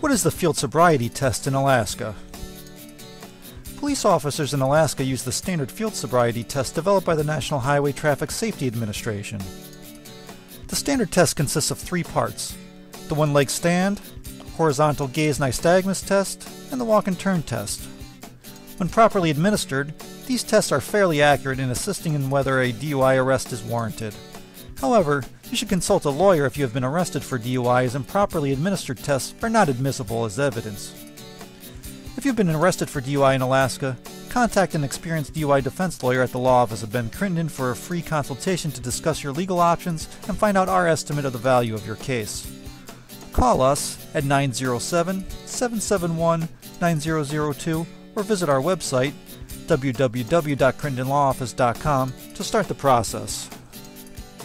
What is the field sobriety test in Alaska? Police officers in Alaska use the standard field sobriety test developed by the National Highway Traffic Safety Administration. The standard test consists of three parts: the one-leg stand, horizontal gaze nystagmus test, and the walk and turn test. When properly administered, these tests are fairly accurate in assisting in whether a DUI arrest is warranted. However, you should consult a lawyer if you have been arrested for DUIs, and properly administered tests are not admissible as evidence. If you've been arrested for DUI in Alaska, contact an experienced DUI defense lawyer at the Law Office of Ben Crittenden for a free consultation to discuss your legal options and find out our estimate of the value of your case. Call us at 907-771-9002 or visit our website www.crittendenlawoffice.com to start the process.